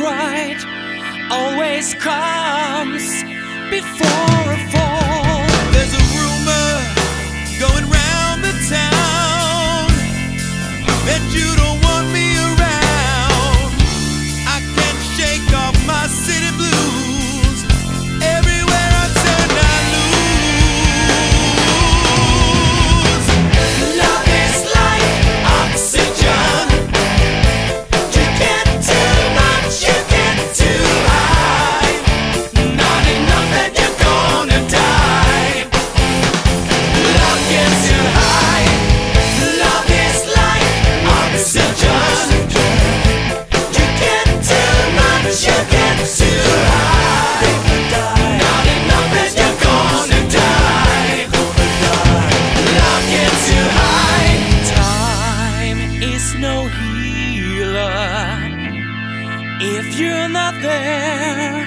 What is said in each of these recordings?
right always comes before a fall. There's a rumor going round the town that you don't want me around. I can't shake off my city blues. Everywhere I turn I lose. Love is like oxygen. You get too much, you get too high. Not enough that you're gonna die. Love gets you high. Love is like oxygen. You get too much, you get too high. Not enough that you're gonna die. Love gets you high. Time is no healer. If you're not there,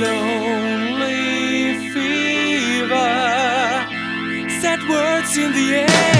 lonely fever, set words in the air.